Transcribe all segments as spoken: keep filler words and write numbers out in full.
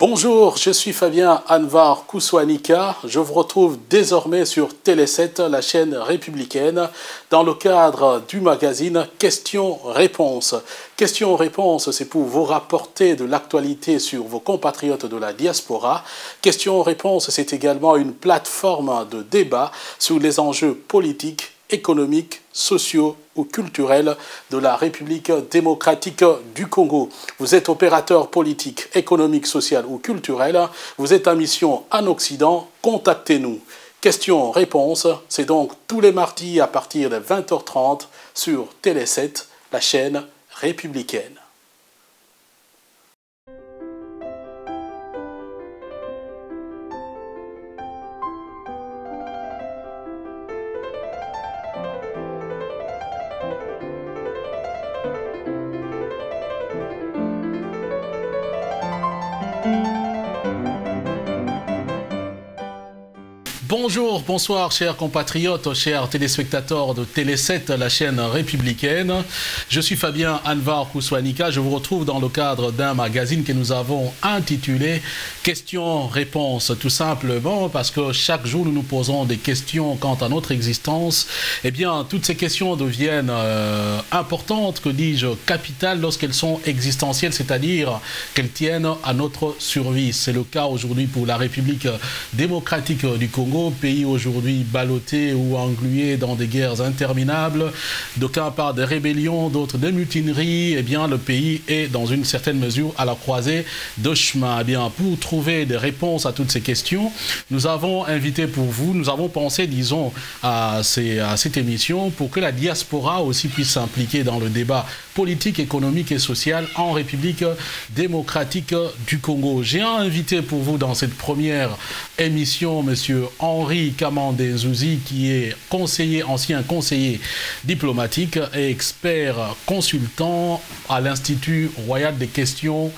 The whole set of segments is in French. Bonjour, je suis Fabien A. M. Kusuanika. Je vous retrouve désormais sur Télé sept, la chaîne républicaine, dans le cadre du magazine Questions-Réponses. Questions-Réponses, c'est pour vous rapporter de l'actualité sur vos compatriotes de la diaspora. Questions-Réponses, c'est également une plateforme de débat sur les enjeux politiques, économiques, sociaux ou culturels de la République démocratique du Congo. Vous êtes opérateur politique, économique, social ou culturel. Vous êtes en mission en Occident. Contactez-nous. Questions-réponses, c'est donc tous les mardis à partir de vingt heures trente sur Télé sept, la chaîne républicaine. Bonjour, bonsoir chers compatriotes, chers téléspectateurs de Télé sept, la chaîne républicaine. Je suis Fabien A M. Kusuanika. Je vous retrouve dans le cadre d'un magazine que nous avons intitulé Questions-Réponses, tout simplement parce que chaque jour nous nous posons des questions quant à notre existence. Eh bien, toutes ces questions deviennent euh, importantes, que dis-je, capitales lorsqu'elles sont existentielles, c'est-à-dire qu'elles tiennent à notre survie. C'est le cas aujourd'hui pour la République démocratique du Congo, pays aujourd'hui ballotté ou englué dans des guerres interminables, d'aucuns par des rébellions, d'autres des mutineries. Eh bien, le pays est dans une certaine mesure à la croisée de chemin. Eh bien, pour trouver des réponses à toutes ces questions, nous avons invité pour vous, nous avons pensé, disons, à, ces, à cette émission pour que la diaspora aussi puisse s'impliquer dans le débat politique, économique et social en République démocratique du Congo. J'ai invité pour vous dans cette première émission Monsieur Henri Camus, qui est conseiller, ancien conseiller diplomatique et expert consultant à l'Institut royal des questions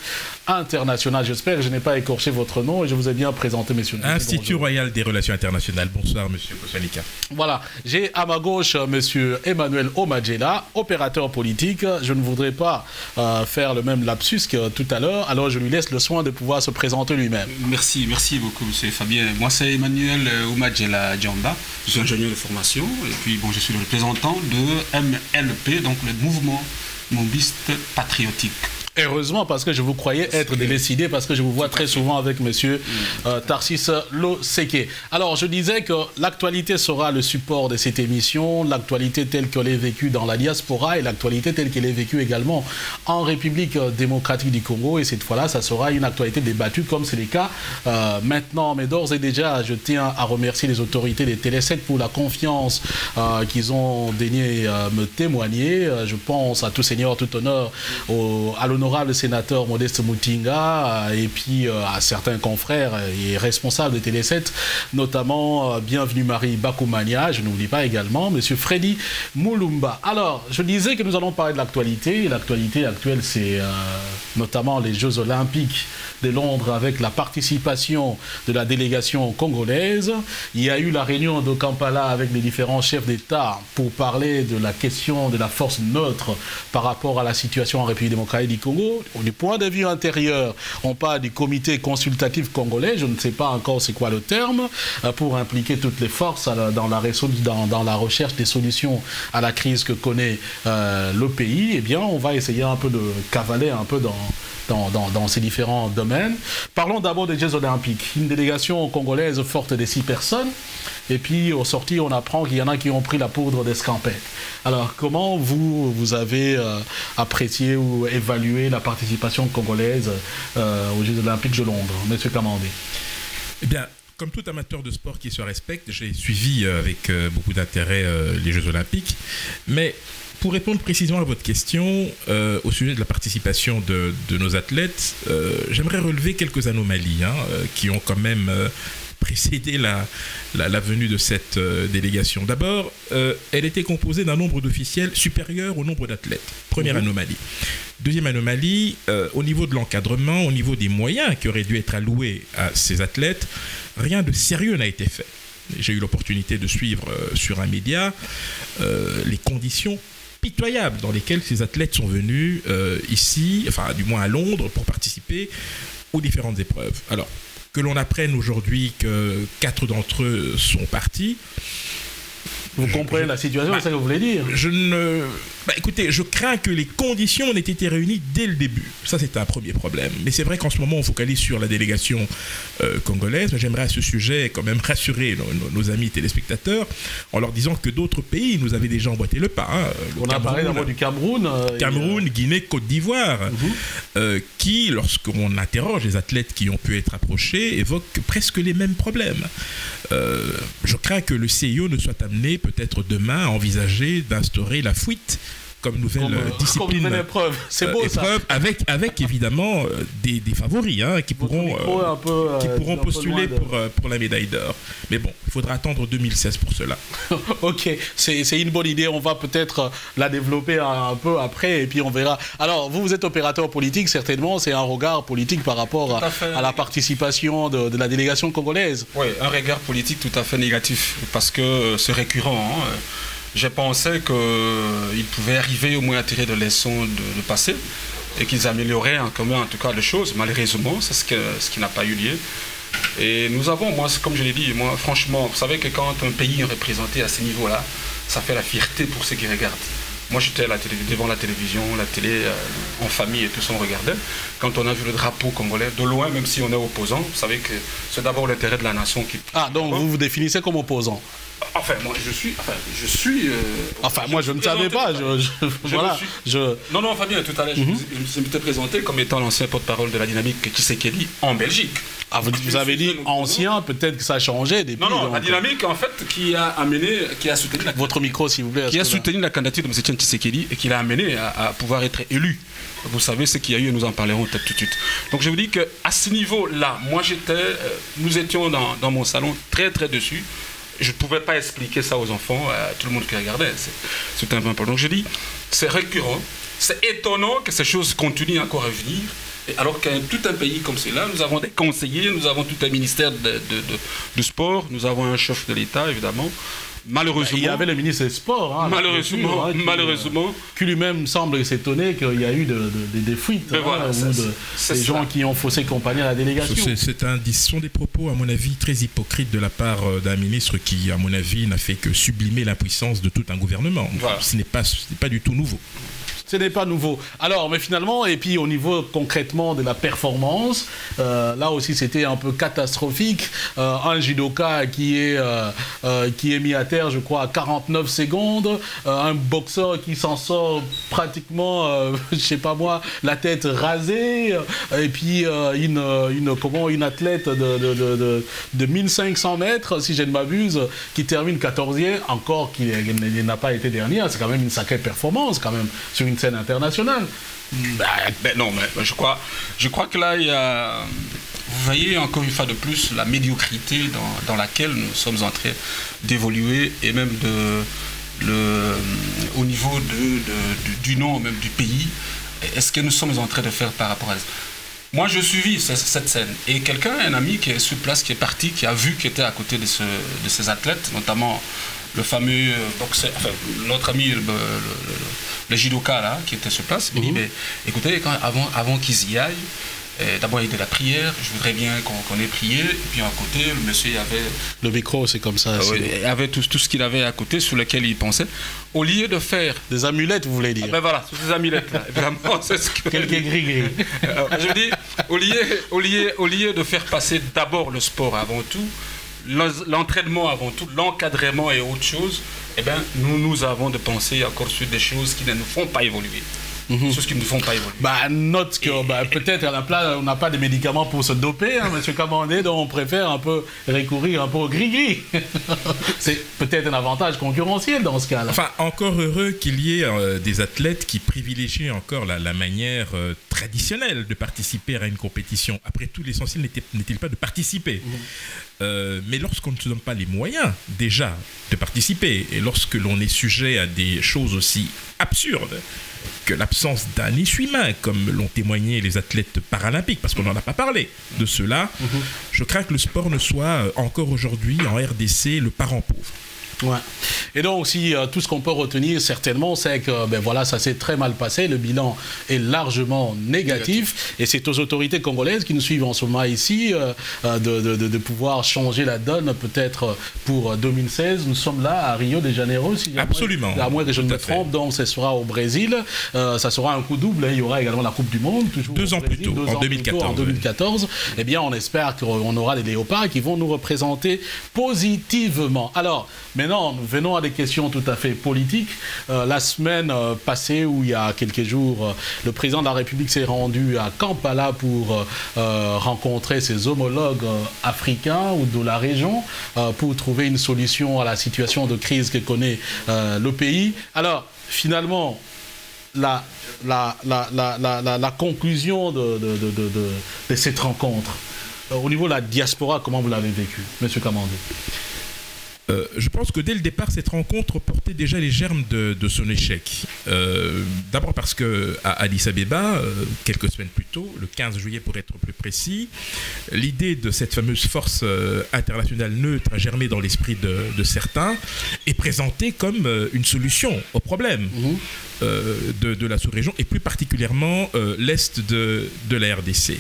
International. J'espère que je n'ai pas écorché votre nom et je vous ai bien présenté, messieurs. Institut royal des relations internationales. Bonsoir, monsieur Kusuanika. Voilà. J'ai à ma gauche, monsieur Emmanuel Omadjela, opérateur politique. Je ne voudrais pas euh, faire le même lapsus que tout à l'heure, alors je lui laisse le soin de pouvoir se présenter lui-même. Merci, merci beaucoup, monsieur Fabien. Moi, c'est Emmanuel Omadjela Djamba. Je suis ingénieur de formation et puis, bon, je suis le représentant de M L P, donc le mouvement mobiste patriotique. Heureusement, parce que je vous croyais être délaissé, parce que je vous vois très souvent avec monsieur euh, Tharcisse Loseke. Alors, je disais que l'actualité sera le support de cette émission, l'actualité telle qu'elle est vécue dans la diaspora et l'actualité telle qu'elle est vécue également en République démocratique du Congo. Et cette fois-là, ça sera une actualité débattue comme c'est le cas euh, maintenant. Mais d'ores et déjà, je tiens à remercier les autorités des Télé sept pour la confiance euh, qu'ils ont daigné euh, me témoigner. Je pense à tout seigneur, tout honneur, au, à l'honneur honorable sénateur Modeste Mutinga et puis euh, à certains confrères et responsables de Télé sept, notamment euh, Bienvenu Marie Bakumanya, je n'oublie pas également M. Freddy Mouloumba. Alors, je disais que nous allons parler de l'actualité. L'actualité actuelle, c'est euh, notamment les Jeux Olympiques de Londres avec la participation de la délégation congolaise. Il y a eu la réunion de Kampala avec les différents chefs d'État pour parler de la question de la force neutre par rapport à la situation en République démocratique du Congo. Du point de vue intérieur, on parle du comité consultatif congolais, je ne sais pas encore c'est quoi le terme, pour impliquer toutes les forces dans la, dans, dans la recherche des solutions à la crise que connaît euh, le pays. Eh bien, on va essayer un peu de cavaler un peu dans, dans, dans, dans ces différents domaines. Parlons d'abord des Jeux Olympiques. Une délégation congolaise forte de six personnes. Et puis, au sorti, on apprend qu'il y en a qui ont pris la poudre d'escampette. Alors, comment vous, vous avez euh, apprécié ou évalué la participation congolaise euh, aux Jeux Olympiques de Londres, monsieur Kamanda? Eh bien, comme tout amateur de sport qui se respecte, j'ai suivi euh, avec euh, beaucoup d'intérêt euh, les Jeux Olympiques. Mais pour répondre précisément à votre question, euh, au sujet de la participation de, de nos athlètes, euh, j'aimerais relever quelques anomalies hein, euh, qui ont quand même... Euh, précéder la, la, la venue de cette euh, délégation. D'abord, euh, elle était composée d'un nombre d'officiels supérieur au nombre d'athlètes. Première mmh. anomalie. Deuxième anomalie, euh, au niveau de l'encadrement, au niveau des moyens qui auraient dû être alloués à ces athlètes, rien de sérieux n'a été fait. J'ai eu l'opportunité de suivre euh, sur un média euh, les conditions pitoyables dans lesquelles ces athlètes sont venus euh, ici, enfin du moins à Londres, pour participer aux différentes épreuves. Alors, que l'on apprenne aujourd'hui que quatre d'entre eux sont partis... Vous comprenez je, la situation, bah, c'est ça que vous voulez dire. Je ne... Bah, écoutez, je crains que les conditions n'aient été réunies dès le début. Ça, c'est un premier problème. Mais c'est vrai qu'en ce moment, on focalise sur la délégation euh, congolaise. Mais j'aimerais à ce sujet quand même rassurer nos, nos, nos amis téléspectateurs en leur disant que d'autres pays nous avaient déjà emboîté le pas. Hein. Le on Cameroun, a parlé d'abord du Cameroun. Euh, Cameroun, et... Guinée, Côte d'Ivoire, mmh. euh, qui, lorsqu'on interroge les athlètes qui ont pu être approchés, évoquent presque les mêmes problèmes. Euh, je crains que le C I O ne soit amené peut-être demain à envisager d'instaurer la fuite comme nouvelle comme, discipline. Comme nouvelle épreuve, c'est beau euh, épreuve ça. Avec, avec évidemment euh, des, des favoris hein, qui, pourront, euh, peu, euh, qui pourront postuler de... pour, euh, pour la médaille d'or. Mais bon, il faudra attendre deux mille seize pour cela. Ok, c'est une bonne idée, on va peut-être la développer un, un peu après et puis on verra. Alors, vous, vous êtes opérateur politique, certainement, c'est un regard politique par rapport à, à la participation de, de la délégation congolaise. Oui, un regard politique tout à fait négatif, parce que c'est récurrent. Hein, je pensais qu'ils pouvaient arriver au moins à tirer de leçons du passé et qu'ils amélioraient en commun en tout cas les choses. Malheureusement, c'est ce, ce qui n'a pas eu lieu. Et nous avons, moi, comme je l'ai dit, moi, franchement, vous savez que quand un pays est représenté à ce niveau-là, ça fait la fierté pour ceux qui regardent. Moi, j'étais devant la télévision, la télé, euh, en famille et tout ça, on regardait. Quand on a vu le drapeau congolais, de loin, même si on est opposant, vous savez que c'est d'abord l'intérêt de la nation qui... Ah, donc vous vous définissez comme opposant? Enfin, moi, je suis... Enfin, je suis... Euh, enfin, moi, je, je ne savais pas. Je, je, je voilà, suis... je... Non, non, Fabien, tout à l'heure, mm-hmm. je, je me suis présenté comme étant l'ancien porte-parole de la dynamique Tshisekedi en Belgique. Ah, vous, vous avez dit ancien, peut-être que ça a changé depuis. Non, non, donc... la dynamique, en fait, qui a amené... Qui a soutenu la... Votre micro, s'il vous plaît. Qui a soutenu la candidature de M. Tshisekedi et qui l'a amené à, à pouvoir être élu. Vous savez ce qu'il y a eu et nous en parlerons peut-être tout de suite. Donc, je vous dis qu'à ce niveau-là, moi, j'étais... Euh, nous étions dans, dans mon salon très, très dessus. Je ne pouvais pas expliquer ça aux enfants, à tout le monde qui regardait. C'est un peu important. Donc je dis, c'est récurrent, c'est étonnant que ces choses continuent encore à venir. Et alors qu'un tout un pays comme celui-là, nous avons des conseillers, nous avons tout un ministère de, de, de, de sport, nous avons un chef de l'État, évidemment. Malheureusement, il y avait le ministre des Sports, hein, malheureusement, culture, hein, malheureusement, qui, euh, qui lui-même semble s'étonner qu'il y a eu de, de, de, des fuites, hein, voilà, ou de, des ça. gens qui ont faussé compagnie à la délégation. C'est un, ce sont des propos, à mon avis, très hypocrites de la part d'un ministre qui, à mon avis, n'a fait que sublimer l'impuissance de tout un gouvernement. Voilà. Ce n'est pas, ce n'est pas du tout nouveau. Ce n'est pas nouveau. Alors, mais finalement, et puis au niveau concrètement de la performance, euh, là aussi c'était un peu catastrophique. Euh, un judoka qui est, euh, euh, qui est mis à terre, je crois, à quarante-neuf secondes. Euh, un boxeur qui s'en sort pratiquement, euh, je sais pas moi, la tête rasée. Et puis euh, une, une, comment, une athlète de, de, de, de, de mille cinq cents mètres, si je ne m'abuse, qui termine quatorzième, encore qu'il n'a pas été dernier. C'est quand même une sacrée performance, quand même, sur une scène internationale. Bah, ben non, mais je crois, je crois que là, il y a, vous voyez encore une fois de plus la médiocrité dans, dans laquelle nous sommes en train d'évoluer et même de, le, au niveau de, de, du, du nom même du pays. Est-ce que nous sommes en train de faire par rapport à ça? Moi, je suivis cette, cette scène et quelqu'un, un ami qui est sur place, qui est parti, qui a vu, qui était à côté de, ce, de ces athlètes, notamment le fameux boxeur, enfin, notre ami, le, le, le, le judoka, là, qui était sur place, il mm-hmm. dit, mais écoutez, quand, avant, avant qu'ils y aillent, eh, d'abord il y a de la prière, je voudrais bien qu'on qu'on ait prié, et puis à côté, le monsieur avait... Le micro, c'est comme ça. Euh, il avait tout, tout ce qu'il avait à côté, sur lequel il pensait. Au lieu de faire... Des amulettes, vous voulez dire? Ah ben voilà, ces amulettes-là, évidemment, c'est ce que... Quelqu'un gris-gris. Je veux dire, au lieu, au, lieu, au lieu de faire passer d'abord le sport avant tout, l'entraînement avant tout, l'encadrement et autre chose, eh bien, nous, nous avons de penser encore sur des choses qui ne nous font pas évoluer. Mm-hmm. Choses qui ne nous font pas évoluer. Bah, note que bah, peut-être à la place, on n'a pas de médicaments pour se doper, hein, M. Kamanda, donc on préfère un peu recourir un peu au gris-gris. C'est peut-être un avantage concurrentiel dans ce cas-là. Enfin, encore heureux qu'il y ait euh, des athlètes qui privilégient encore la, la manière euh, traditionnelle de participer à une compétition. Après tout, l'essentiel n'est-il pas de participer. Mm-hmm. Euh, mais lorsqu'on ne se donne pas les moyens, déjà, de participer, et lorsque l'on est sujet à des choses aussi absurdes que l'absence d'un essuie-main, comme l'ont témoigné les athlètes paralympiques, parce qu'on n'en a pas parlé de cela, mm-hmm. je crains que le sport ne soit encore aujourd'hui en R D C le parent pauvre. Ouais. Et donc aussi, euh, tout ce qu'on peut retenir certainement, c'est que ben, voilà, ça s'est très mal passé, le bilan est largement négatif, négatif. Et c'est aux autorités congolaises qui nous suivent en ce moment ici euh, de, de, de pouvoir changer la donne peut-être pour deux mille seize. Nous sommes là à Rio de Janeiro, si absolument, à moins que je ne me trompe, donc ce sera au Brésil, euh, ça sera un coup double, hein. Il y aura également la Coupe du Monde, toujours deux ans plus tôt, en deux mille quatorze. Eh bien, on espère qu'on aura des léopards qui vont nous représenter positivement. Alors, maintenant, nous venons à des questions tout à fait politiques. Euh, la semaine euh, passée, où il y a quelques jours, euh, le président de la République s'est rendu à Kampala pour euh, rencontrer ses homologues euh, africains ou de la région euh, pour trouver une solution à la situation de crise que connaît euh, le pays. Alors, finalement, la, la, la, la, la, la conclusion de, de, de, de, de, de cette rencontre, euh, au niveau de la diaspora, comment vous l'avez vécu, M. Kamanda? Euh, je pense que dès le départ, cette rencontre portait déjà les germes de, de son échec. Euh, D'abord parce qu'à Addis Abeba, euh, quelques semaines plus tôt, le quinze juillet pour être plus précis, l'idée de cette fameuse force euh, internationale neutre a germé dans l'esprit de, de certains et présentée comme euh, une solution au problème mmh. euh, de, de la sous-région et plus particulièrement euh, l'Est de, de la R D C.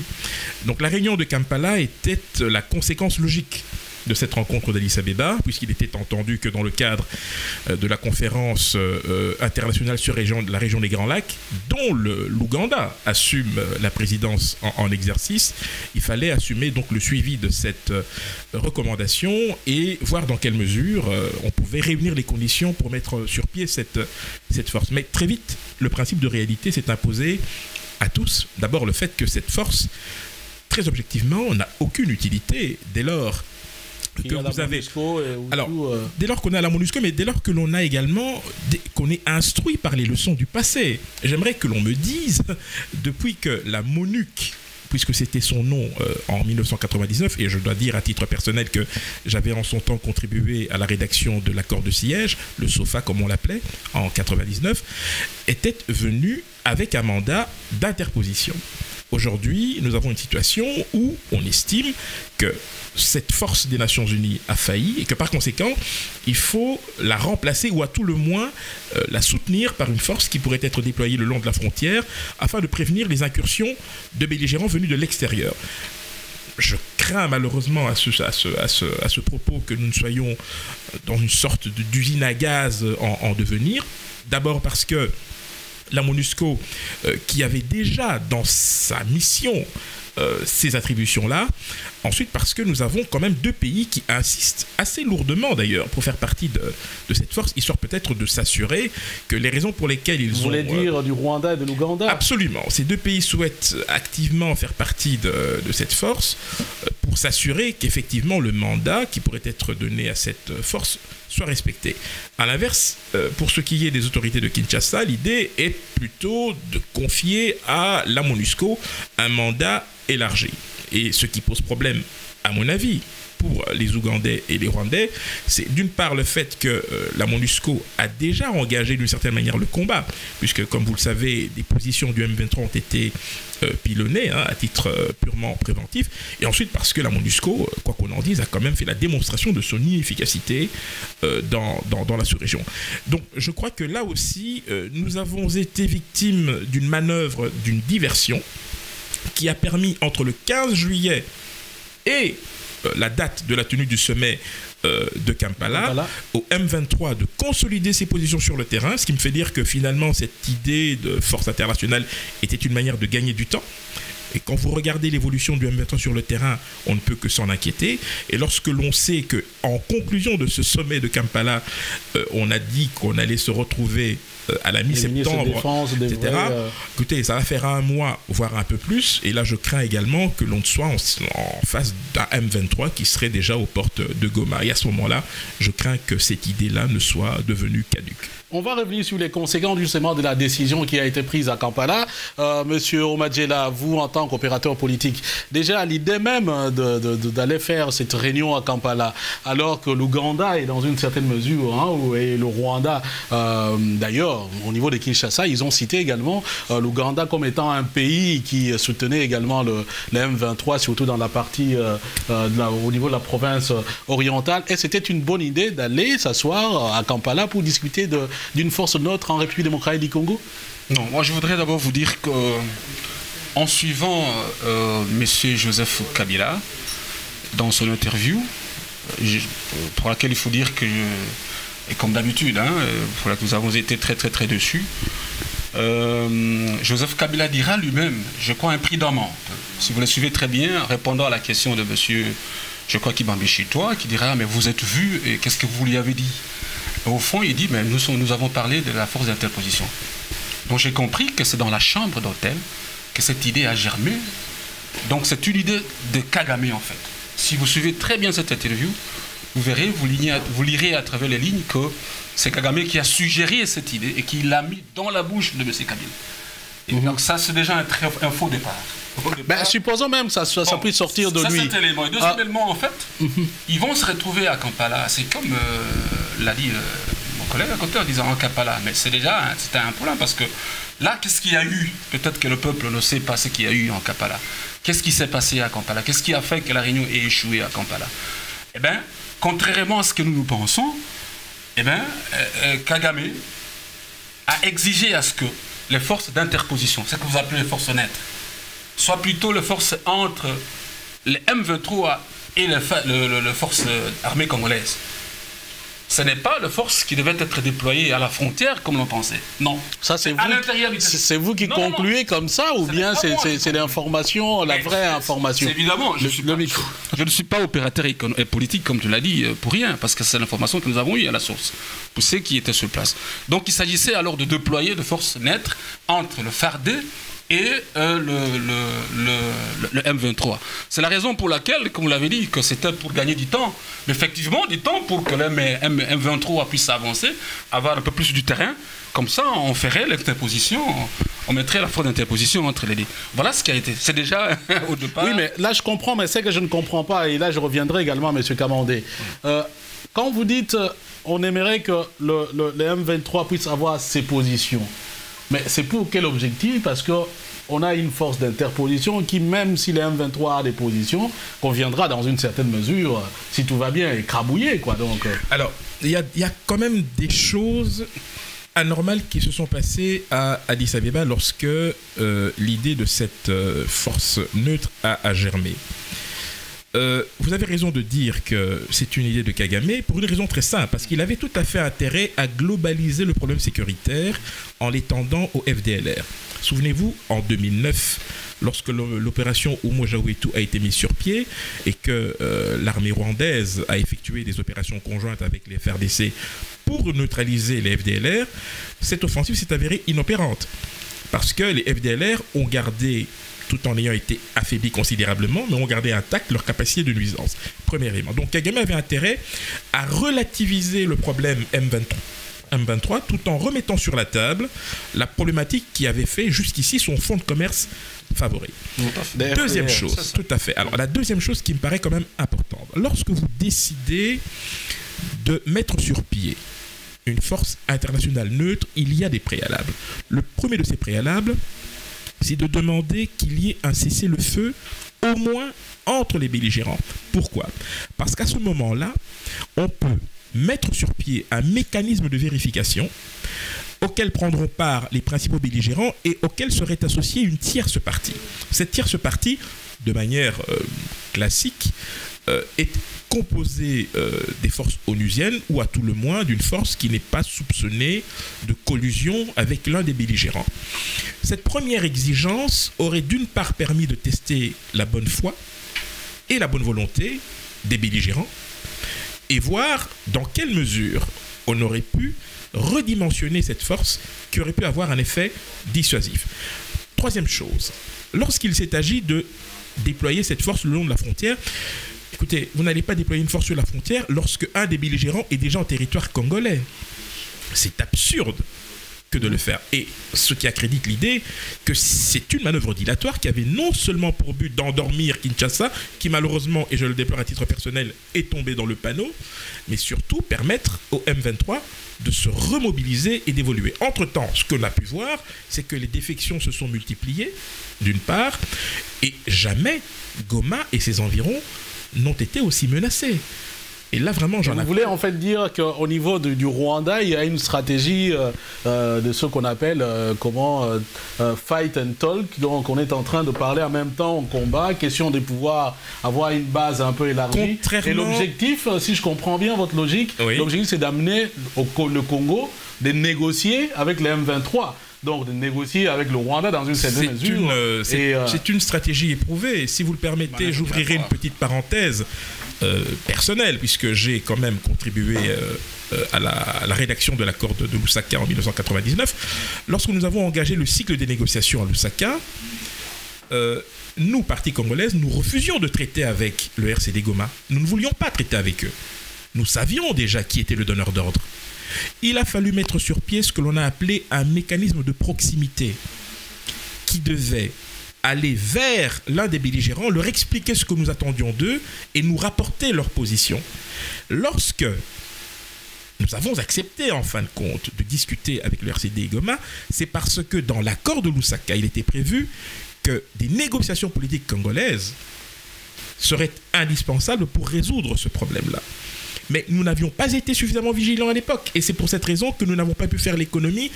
Donc la réunion de Kampala était la conséquence logique de cette rencontre d'Addis Abeba, puisqu'il était entendu que dans le cadre de la conférence internationale sur la région des Grands Lacs, dont l'Ouganda assume la présidence en, en exercice, il fallait assumer donc le suivi de cette recommandation et voir dans quelle mesure on pouvait réunir les conditions pour mettre sur pied cette, cette force. Mais très vite, le principe de réalité s'est imposé à tous. D'abord le fait que cette force, très objectivement, n'a aucune utilité dès lors que vous avez. Alors, euh... dès lors qu'on a la MONUSCO, mais dès lors que l'on a également, qu'on est instruit par les leçons du passé, j'aimerais que l'on me dise, depuis que la MONUC, puisque c'était son nom euh, en mille neuf cent quatre-vingt-dix-neuf, et je dois dire à titre personnel que j'avais en son temps contribué à la rédaction de l'accord de siège, le SOFA comme on l'appelait, en quatre-vingt-dix-neuf, était venu avec un mandat d'interposition. Aujourd'hui, nous avons une situation où on estime que cette force des Nations Unies a failli et que par conséquent, il faut la remplacer ou à tout le moins euh, la soutenir par une force qui pourrait être déployée le long de la frontière afin de prévenir les incursions de belligérants venus de l'extérieur. Je crains malheureusement à ce, à, ce, à, ce, à ce propos que nous ne soyons dans une sorte d'usine à gaz en, en devenir. D'abord parce que la MONUSCO, euh, qui avait déjà dans sa mission euh, ces attributions-là. Ensuite, parce que nous avons quand même deux pays qui insistent assez lourdement, d'ailleurs, pour faire partie de, de cette force, histoire peut-être de s'assurer que les raisons pour lesquelles ils ont... Vous voulez dire euh, du Rwanda et de l'Ouganda? Absolument. Ces deux pays souhaitent activement faire partie de, de cette force euh, pour s'assurer qu'effectivement le mandat qui pourrait être donné à cette force soit respecté. A l'inverse, euh, pour ce qui est des autorités de Kinshasa, l'idée est plutôt de confier à la MONUSCO un mandat élargi. Et ce qui pose problème, à mon avis, pour les Ougandais et les Rwandais, c'est d'une part le fait que euh, la MONUSCO a déjà engagé d'une certaine manière le combat, puisque comme vous le savez, des positions du M vingt-trois ont été euh, pilonnées hein, à titre euh, purement préventif, et ensuite parce que la MONUSCO, quoi qu'on en dise, a quand même fait la démonstration de son inefficacité euh, dans, dans, dans la sous-région. Donc je crois que là aussi, euh, nous avons été victimes d'une manœuvre, d'une diversion, qui a permis entre le quinze juillet et la date de la tenue du sommet euh, de Kampala, Kampala au M vingt-trois de consolider ses positions sur le terrain, ce qui me fait dire que finalement cette idée de force internationale était une manière de gagner du temps. Et quand vous regardez l'évolution du M vingt-trois sur le terrain, on ne peut que s'en inquiéter. Et lorsque l'on sait qu'en conclusion de ce sommet de Kampala, euh, on a dit qu'on allait se retrouver euh, à la mi-septembre, et cetera. Euh... Écoutez, ça va faire un mois, voire un peu plus. Et là, je crains également que l'on soit en, en face d'un M vingt-trois qui serait déjà aux portes de Goma. Et à ce moment-là, je crains que cette idée-là ne soit devenue caduque. On va revenir sur les conséquences justement de la décision qui a été prise à Kampala. Euh, Monsieur Omadjela, vous entendez tant qu'opérateur politique. Déjà, à l'idée même d'aller faire cette réunion à Kampala, alors que l'Ouganda est dans une certaine mesure, hein, et le Rwanda, euh, d'ailleurs, au niveau de Kinshasa, ils ont cité également euh, l'Ouganda comme étant un pays qui soutenait également le, le M vingt-trois, surtout dans la partie, euh, euh, de la, au niveau de la province orientale. Et c'était une bonne idée d'aller s'asseoir à Kampala pour discuter d'une force neutre en République démocratique du Congo? Non, moi je voudrais d'abord vous dire que... En suivant euh, M. Joseph Kabila dans son interview, je, pour laquelle il faut dire que, je, et comme d'habitude, hein, pour laquelle nous avons été très très très déçus, euh, Joseph Kabila dira lui-même, je crois, un prix d'amende. Si vous le suivez très bien, répondant à la question de M. je crois qu'il m'embêchit toi, qui dira, mais vous êtes vu, et qu'est-ce que vous lui avez dit? Et au fond, il dit, mais nous, nous avons parlé de la force d'interposition. Donc j'ai compris que c'est dans la chambre d'hôtel que cette idée a germé. Donc c'est une idée de Kagame en fait. Si vous suivez très bien cette interview, vous verrez, vous, lignez, vous lirez à travers les lignes que c'est Kagame qui a suggéré cette idée et qui l'a mis dans la bouche de M. Kabila. Et mm-hmm. donc ça c'est déjà un, très, un faux départ. Un faux départ. Ben, supposons même que ça, ça, ça bon, puisse sortir de ça, lui. Cet élément. Et deux ah. éléments en fait, mm-hmm. ils vont se retrouver à Kampala. C'est comme euh, l'a dit euh, mon collègue à côté en disant en Kampala. Mais c'est déjà c'était un problème parce que là, qu'est-ce qu'il y a eu? Peut-être que le peuple ne sait pas ce qu'il y a eu en Kampala. Qu'est-ce qui s'est passé à Kampala? Qu'est-ce qui a fait que la réunion ait échoué à Kampala? Eh bien, contrairement à ce que nous nous pensons, eh bien, Kagame a exigé à ce que les forces d'interposition, ce que vous appelez les forces nettes, soient plutôt les forces entre les M vingt-trois et les, les, les forces armées congolaises. Ce n'est pas la force qui devait être déployée à la frontière comme l'on pensait. Non. Ça, c'est vous, vous qui non, concluez non. comme ça ou ça bien c'est l'information, la vraie information? Évidemment, je, le, suis pas, le je ne suis pas opérateur et politique, comme tu l'as dit, pour rien, parce que c'est l'information que nous avons eue à la source, pour ceux qui étaient sur place. Donc il s'agissait alors de déployer de forces neutres entre le F A R D C et euh, le, le, le, le M vingt-trois. C'est la raison pour laquelle, comme vous l'avez dit, que c'était pour gagner du temps. Mais effectivement, du temps pour que le M vingt-trois puisse avancer, avoir un peu plus du terrain. Comme ça, on ferait l'interposition, on mettrait la faute d'interposition entre les deux. Voilà ce qui a été. C'est déjà au départ. Oui, mais là, je comprends, mais c'est que je ne comprends pas. Et là, je reviendrai également à M. Kamandé. Euh, quand vous dites on aimerait que le, le, le M vingt-trois puisse avoir ses positions, mais c'est pour quel objectif? Parce qu'on a une force d'interposition qui, même si les M vingt-trois a des positions, conviendra dans une certaine mesure, si tout va bien, écrabouiller, quoi. Donc, alors, il y a, y a quand même des choses anormales qui se sont passées à Addis Abeba lorsque euh, l'idée de cette euh, force neutre a, a germé. Euh, vous avez raison de dire que c'est une idée de Kagame pour une raison très simple, parce qu'il avait tout à fait intérêt à globaliser le problème sécuritaire en l'étendant au F D L R. Souvenez-vous, en deux mille neuf, lorsque l'opération Umoja-Wetu a été mise sur pied et que euh, l'armée rwandaise a effectué des opérations conjointes avec les F A R D C pour neutraliser les F D L R, cette offensive s'est avérée inopérante parce que les F D L R ont gardé, tout en ayant été affaiblis considérablement, mais ont gardé intact leur capacité de nuisance. Premier élément. Donc Kagame avait intérêt à relativiser le problème M vingt-trois, M vingt-trois tout en remettant sur la table la problématique qui avait fait jusqu'ici son fonds de commerce favori. Deuxième chose, tout à fait. Alors la deuxième chose qui me paraît quand même importante, lorsque vous décidez de mettre sur pied une force internationale neutre, il y a des préalables. Le premier de ces préalables, c'est de demander qu'il y ait un cessez-le-feu, au moins entre les belligérants. Pourquoi? Parce qu'à ce moment-là, on peut mettre sur pied un mécanisme de vérification auquel prendront part les principaux belligérants et auquel serait associée une tierce partie. Cette tierce partie, de manière euh, classique, euh, est composée euh, des forces onusiennes ou à tout le moins d'une force qui n'est pas soupçonnée de collusion avec l'un des belligérants. Cette première exigence aurait d'une part permis de tester la bonne foi et la bonne volonté des belligérants et voir dans quelle mesure on aurait pu redimensionner cette force qui aurait pu avoir un effet dissuasif. Troisième chose, lorsqu'il s'est agi de déployer cette force le long de la frontière, écoutez, vous n'allez pas déployer une force sur la frontière lorsque un des belligérants est déjà en territoire congolais. C'est absurde. que de le faire. Et ce qui accrédite l'idée que c'est une manœuvre dilatoire qui avait non seulement pour but d'endormir Kinshasa, qui malheureusement, et je le déplore à titre personnel, est tombé dans le panneau, mais surtout permettre au M vingt-trois de se remobiliser et d'évoluer. Entre-temps, ce que l'on a pu voir, c'est que les défections se sont multipliées, d'une part, et jamais Goma et ses environs n'ont été aussi menacés. Et là, vraiment, j'en ai... Vous voulez en fait dire qu'au niveau de, du Rwanda, il y a une stratégie euh, de ce qu'on appelle euh, comment euh, fight and talk. Donc, on est en train de parler en même temps en combat. Question de pouvoir avoir une base un peu élargie. Contrairement... Et l'objectif, si je comprends bien votre logique, oui, l'objectif, c'est d'amener le Congo, de négocier avec les M vingt-trois. Donc, de négocier avec le Rwanda dans une certaine mesure. Euh, c'est euh... une stratégie éprouvée. Et si vous le permettez, bah, j'ouvrirai une petite parenthèse euh, personnelle, puisque j'ai quand même contribué euh, euh, à, la, à la rédaction de l'accord de, de Lusaka en mille neuf cent quatre-vingt-dix-neuf. Lorsque nous avons engagé le cycle des négociations à Lusaka, euh, nous, parti congolaise, nous refusions de traiter avec le R C D-GOMA. Nous ne voulions pas traiter avec eux. Nous savions déjà qui était le donneur d'ordre. Il a fallu mettre sur pied ce que l'on a appelé un mécanisme de proximité qui devait aller vers l'un des belligérants, leur expliquer ce que nous attendions d'eux et nous rapporter leur position. Lorsque nous avons accepté, en fin de compte, de discuter avec le R C D-GOMA, c'est parce que dans l'accord de Lusaka, il était prévu que des négociations politiques congolaises seraient indispensables pour résoudre ce problème-là. Mais nous n'avions pas été suffisamment vigilants à l'époque. Et c'est pour cette raison que nous n'avons pas pu faire l'économie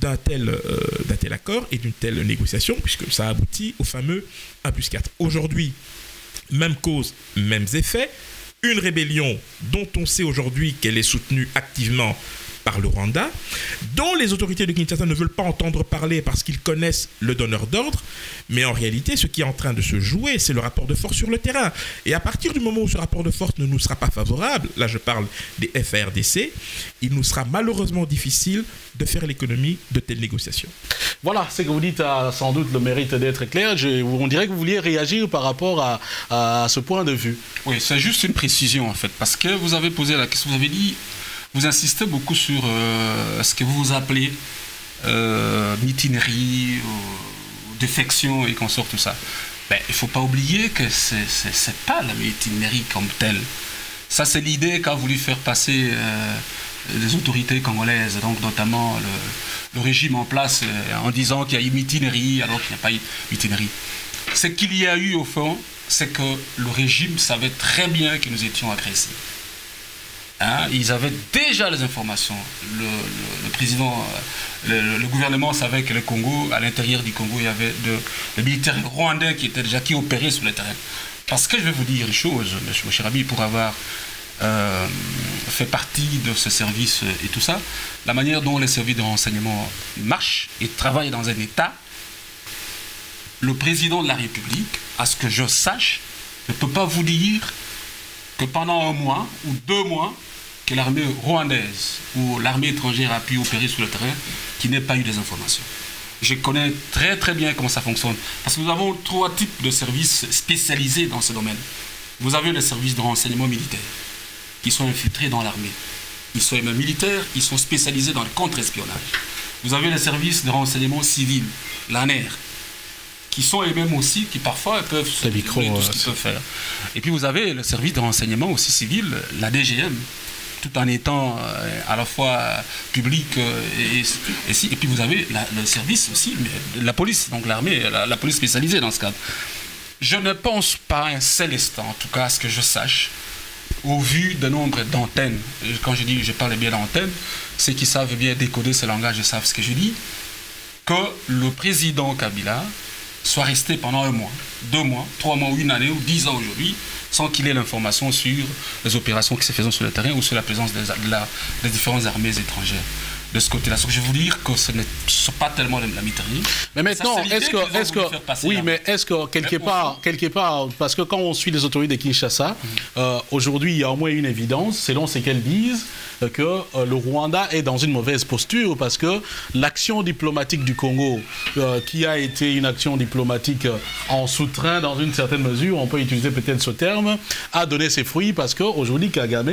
d'un tel, euh, d'un tel accord et d'une telle négociation, puisque ça aboutit au fameux un plus quatre. Aujourd'hui, même cause, mêmes effets. Une rébellion dont on sait aujourd'hui qu'elle est soutenue activement par le Rwanda, dont les autorités de Kinshasa ne veulent pas entendre parler parce qu'ils connaissent le donneur d'ordre, mais en réalité, ce qui est en train de se jouer, c'est le rapport de force sur le terrain. Et à partir du moment où ce rapport de force ne nous sera pas favorable, là je parle des F A R D C, il nous sera malheureusement difficile de faire l'économie de telles négociations. Voilà, ce que vous dites a sans doute le mérite d'être clair. Je, on dirait que vous vouliez réagir par rapport à, à ce point de vue. Oui, c'est juste une précision en fait, parce que vous avez posé la question, vous avez dit... Vous insistez beaucoup sur euh, ce que vous appelez euh, mutinerie, euh, défection et qu'on sort tout ça. Ben, il ne faut pas oublier que ce n'est pas la mutinerie comme telle. Ça, c'est l'idée qu'a voulu faire passer euh, les autorités congolaises, donc notamment le, le régime en place, euh, en disant qu'il y a eu mutinerie alors qu'il n'y a pas eu mutinerie. Ce qu'il y a eu au fond, c'est que le régime savait très bien que nous étions agressés. Hein, ils avaient déjà les informations. Le, le, le président, le, le gouvernement savait que le Congo, à l'intérieur du Congo, il y avait de, les militaires rwandais qui étaient déjà qui opéraient sur le terrain. Parce que je vais vous dire une chose, mon cher ami, pour avoir euh, fait partie de ce service et tout ça, la manière dont les services de renseignement marchent et travaillent dans un État, le président de la République, à ce que je sache, ne peut pas vous dire que pendant un mois ou deux mois, que l'armée rwandaise ou l'armée étrangère a pu opérer sur le terrain, qui n'ait pas eu des informations. Je connais très très bien comment ça fonctionne. Parce que nous avons trois types de services spécialisés dans ce domaine. Vous avez les services de renseignement militaire, qui sont infiltrés dans l'armée. Ils sont même militaires, ils sont spécialisés dans le contre-espionnage. Vous avez les services de renseignement civil, l'ANER, qui sont eux-mêmes aussi, qui parfois peuvent se micro, tout ce qu'ils peuvent faire. Et puis vous avez le service de renseignement aussi civil, la D G M, tout en étant à la fois public et... Et, si, et puis vous avez la, le service aussi, la police, donc l'armée, la, la police spécialisée dans ce cadre. Je ne pense pas un seul instant, en tout cas à ce que je sache, au vu de nombre d'antennes, quand je dis je parle bien d'antennes, ceux qui savent bien décoder ce langage, ils savent ce que je dis, que le président Kabila soit resté pendant un mois, deux mois, trois mois, ou une année, ou dix ans aujourd'hui, sans qu'il ait l'information sur les opérations qui se faisaient sur le terrain ou sur la présence des, de la, des différentes armées étrangères. De ce côté-là, je veux dire que ce n'est pas tellement la mutinerie. Mais maintenant, est-ce que, est-ce que, oui, mais est-ce que quelque part, quelque part, parce que quand on suit les autorités de Kinshasa, mm-hmm. euh, aujourd'hui, il y a au moins une évidence, selon ce qu'elles disent, euh, que euh, le Rwanda est dans une mauvaise posture parce que l'action diplomatique du Congo, euh, qui a été une action diplomatique en soutrain dans une certaine mesure, on peut utiliser peut-être ce terme, a donné ses fruits parce que aujourd'hui, Kagame,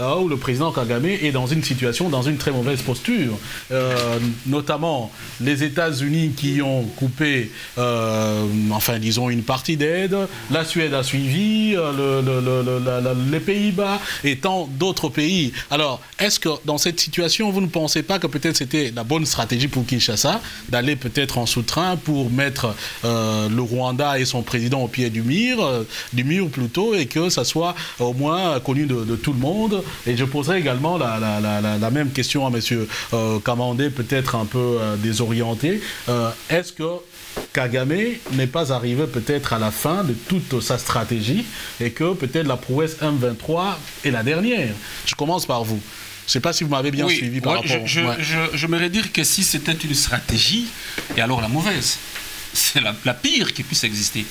euh, ou le président Kagame, est dans une situation, dans une très mauvaise posture. mesures, euh, notamment les États-Unis qui ont coupé, euh, enfin disons une partie d'aide, la Suède a suivi, euh, le, le, le, la, la, les Pays-Bas et tant d'autres pays. Alors, est-ce que dans cette situation, vous ne pensez pas que peut-être c'était la bonne stratégie pour Kinshasa d'aller peut-être en soutien pour mettre euh, le Rwanda et son président au pied du mur, euh, du mur plutôt, et que ça soit au moins connu de, de tout le monde? Et je poserai également la, la, la, la, la même question à M. euh, Kamanda, peut-être un peu euh, désorienté. Euh, est-ce que Kagame n'est pas arrivé peut-être à la fin de toute sa stratégie et que peut-être la prouesse M vingt-trois est la dernière? Je commence par vous. Je ne sais pas si vous m'avez bien oui, suivi par ouais, rapport... Je, ouais. je, je, je me redire que si c'était une stratégie, et alors la mauvaise, c'est la, la pire qui puisse exister.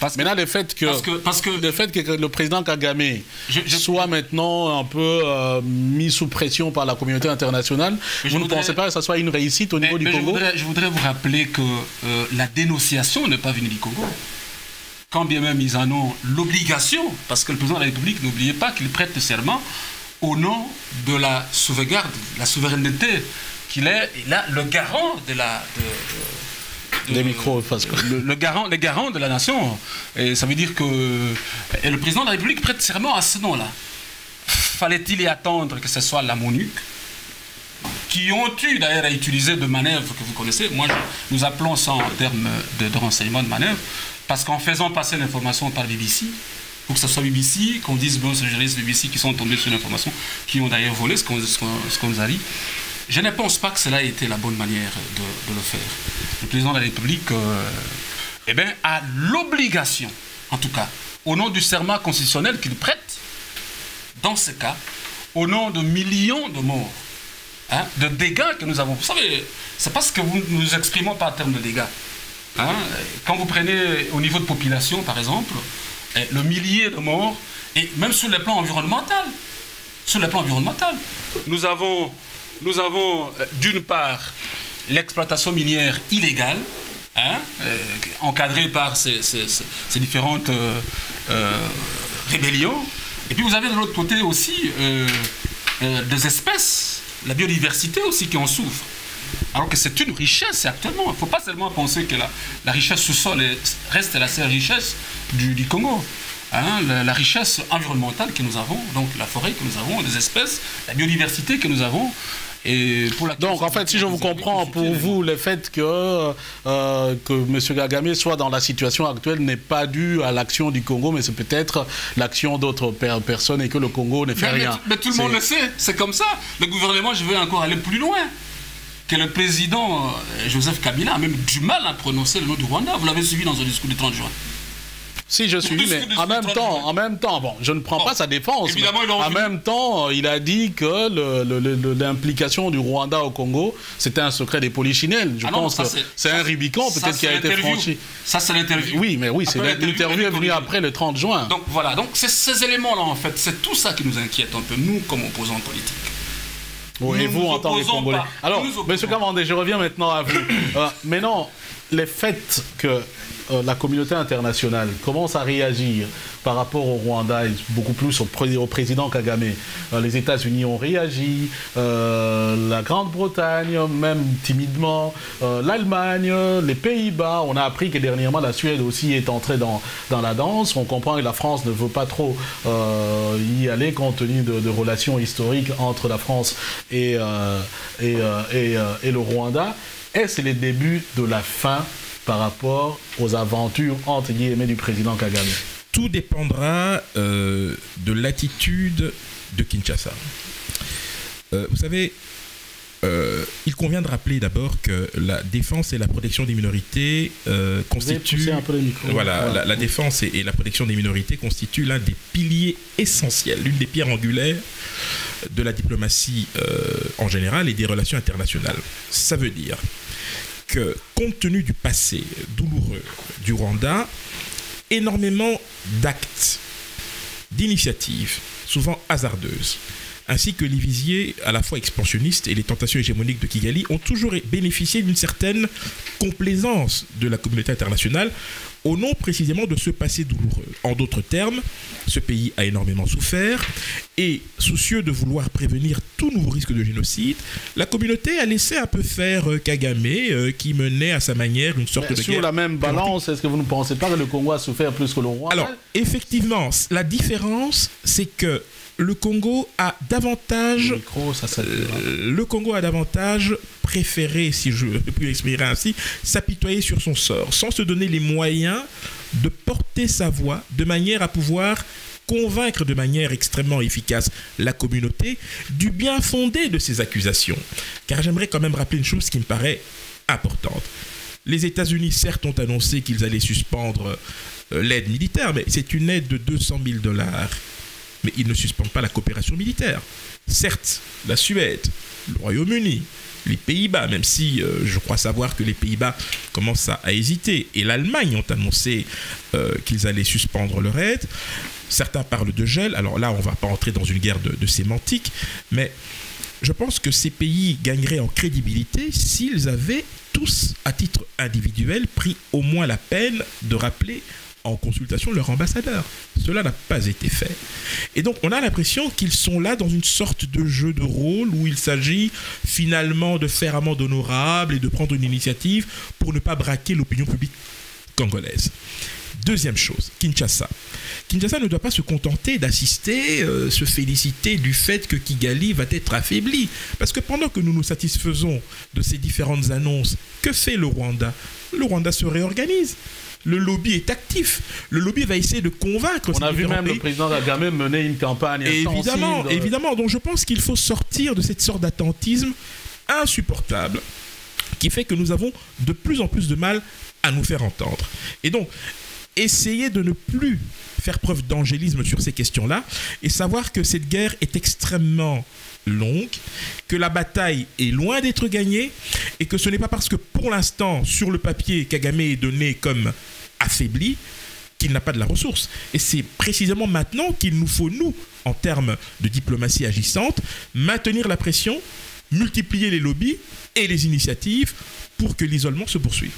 Parce mais là, le fait que, parce que, parce que, le, fait que le président Kagame je, je, soit maintenant un peu euh, mis sous pression par la communauté internationale, vous ne voudrais, pensez pas que ça soit une réussite au mais, niveau mais du mais Congo? Je voudrais, je voudrais vous rappeler que euh, la dénonciation n'est pas venue du Congo. Quand bien même ils en ont l'obligation, parce que le président de la République, n'oubliez pas qu'il prête serment au nom de la sauvegarde, la souveraineté, qu'il est là, le garant de la... De, de, Des micros, parce que... le, le garant, les garants de la nation. Et ça veut dire que et le président de la République prête serment à ce nom-là. Fallait-il y attendre que ce soit la MONUC, qui ont eu d'ailleurs à utiliser de manœuvres que vous connaissez. Moi, je, nous appelons ça en termes de, de renseignement de manœuvre, parce qu'en faisant passer l'information par B B C, pour que ce soit B B C, qu'on dise bon, c'est les journalistes B B C qui sont tombés sur l'information, qui ont d'ailleurs volé ce qu'on qu'on nous a dit. Je ne pense pas que cela ait été la bonne manière de, de le faire. Le président de la République euh, eh bien, a l'obligation, en tout cas, au nom du serment constitutionnel qu'il prête, dans ce cas, au nom de millions de morts, hein, de dégâts que nous avons. Vous savez, c'est parce que vous nous exprimons pas en termes de dégâts. Hein. Quand vous prenez au niveau de population, par exemple, eh, le millier de morts, et même sur le plan environnemental, sur le plan environnemental, nous avons... Nous avons d'une part l'exploitation minière illégale, hein, euh, encadrée par ces, ces, ces différentes euh, euh, rébellions. Et puis vous avez de l'autre côté aussi euh, euh, des espèces, la biodiversité aussi qui en souffre. Alors que c'est une richesse actuellement. Il ne faut pas seulement penser que la, la richesse sous-sol reste la seule richesse du, du Congo. Hein, la, la richesse environnementale que nous avons, donc la forêt que nous avons, les espèces, la biodiversité que nous avons. Et pour la donc en fait, si je vous comprends, pour vous, le fait que, euh, que M. Kagame soit dans la situation actuelle n'est pas dû à l'action du Congo, mais c'est peut-être l'action d'autres personnes et que le Congo ne fait mais, rien. Mais, mais tout le monde le sait, c'est comme ça. Le gouvernement, je vais encore aller plus loin, que le président Joseph Kabila a même du mal à prononcer le nom du Rwanda. Vous l'avez suivi dans un discours du trente juin. Si je suis, mais en même temps, en même temps, bon, je ne prends bon, pas sa défense. Mais en même temps, il a dit que l'implication du Rwanda au Congo, c'était un secret des polichinelles. Je ah pense non, que c'est un Rubicon peut-être qui a été franchi. Ça, c'est l'interview. Oui, mais oui, c'est l'interview est venue après le trente juin. Donc voilà, donc c'est ces éléments-là en fait, c'est tout ça qui nous inquiète un peu nous comme opposants politiques. Oui, et vous en tant que Congolais. Pas. Alors, M. Kamanda, je reviens maintenant à vous. euh, mais non, les faits que la communauté internationale commence à réagir par rapport au Rwanda et beaucoup plus au, pré au président Kagame. Euh, les États-Unis ont réagi, euh, la Grande-Bretagne, même timidement, euh, l'Allemagne, les Pays-Bas. On a appris que dernièrement la Suède aussi est entrée dans, dans la danse. On comprend que la France ne veut pas trop euh, y aller compte tenu de, de relations historiques entre la France et, euh, et, euh, et, euh, et le Rwanda. Est-ce les débuts de la fin par rapport aux aventures entre guillemets du président Kagame? Tout dépendra euh, de l'attitude de Kinshasa. Euh, vous savez, euh, il convient de rappeler d'abord que la défense et la protection des minorités euh, constituent... un peu les micros, voilà, voilà. La, la défense et, et la protection des minorités constituent l'un des piliers essentiels, l'une des pierres angulaires de la diplomatie euh, en général et des relations internationales. Ça veut dire que, compte tenu du passé douloureux du Rwanda, énormément d'actes, d'initiatives, souvent hasardeuses, ainsi que les visiers à la fois expansionnistes et les tentations hégémoniques de Kigali ont toujours bénéficié d'une certaine complaisance de la communauté internationale au nom précisément de ce passé douloureux. En d'autres termes, ce pays a énormément souffert et, soucieux de vouloir prévenir tout nouveau risque de génocide, la communauté a laissé un peu faire Kagame, euh, qui menait à sa manière une sorte Mais de sur guerre. Sur la même balance, est-ce que vous ne pensez pas que le Congo a souffert plus que le Rwanda? Alors, effectivement, la différence, c'est que le Congo a davantage, le, micro, ça, ça, euh, le Congo a davantage préféré, si je puis l'exprimer ainsi, s'apitoyer sur son sort, sans se donner les moyens de porter sa voix de manière à pouvoir convaincre de manière extrêmement efficace la communauté du bien fondé de ces accusations. Car j'aimerais quand même rappeler une chose qui me paraît importante. Les États-Unis, certes, ont annoncé qu'ils allaient suspendre euh, l'aide militaire, mais c'est une aide de deux cent mille dollars. Mais ils ne suspendent pas la coopération militaire. Certes, la Suède, le Royaume-Uni, les Pays-Bas, même si euh, je crois savoir que les Pays-Bas commencent à, à hésiter, et l'Allemagne ont annoncé euh, qu'ils allaient suspendre leur aide. Certains parlent de gel. Alors là, on ne va pas entrer dans une guerre de, de sémantique, mais je pense que ces pays gagneraient en crédibilité s'ils avaient tous, à titre individuel, pris au moins la peine de rappeler en consultation leur ambassadeur. Cela n'a pas été fait. Et donc, on a l'impression qu'ils sont là dans une sorte de jeu de rôle où il s'agit finalement de faire amende honorable et de prendre une initiative pour ne pas braquer l'opinion publique congolaise. Deuxième chose, Kinshasa. Kinshasa ne doit pas se contenter d'assister, euh, se féliciter du fait que Kigali va être affaibli. Parce que pendant que nous nous satisfaisons de ces différentes annonces, que fait le Rwanda? Le Rwanda se réorganise. Le lobby est actif. Le lobby va essayer de convaincre. On a vu même le président Kagame mener une campagne évidemment, sensible. Évidemment. Donc je pense qu'il faut sortir de cette sorte d'attentisme insupportable qui fait que nous avons de plus en plus de mal à nous faire entendre. Et donc, essayer de ne plus faire preuve d'angélisme sur ces questions-là et savoir que cette guerre est extrêmement longue, que la bataille est loin d'être gagnée et que ce n'est pas parce que pour l'instant, sur le papier, Kagame est donné comme affaibli qu'il n'a pas de la ressource. Et c'est précisément maintenant qu'il nous faut, nous, en termes de diplomatie agissante, maintenir la pression, multiplier les lobbies et les initiatives pour que l'isolement se poursuive.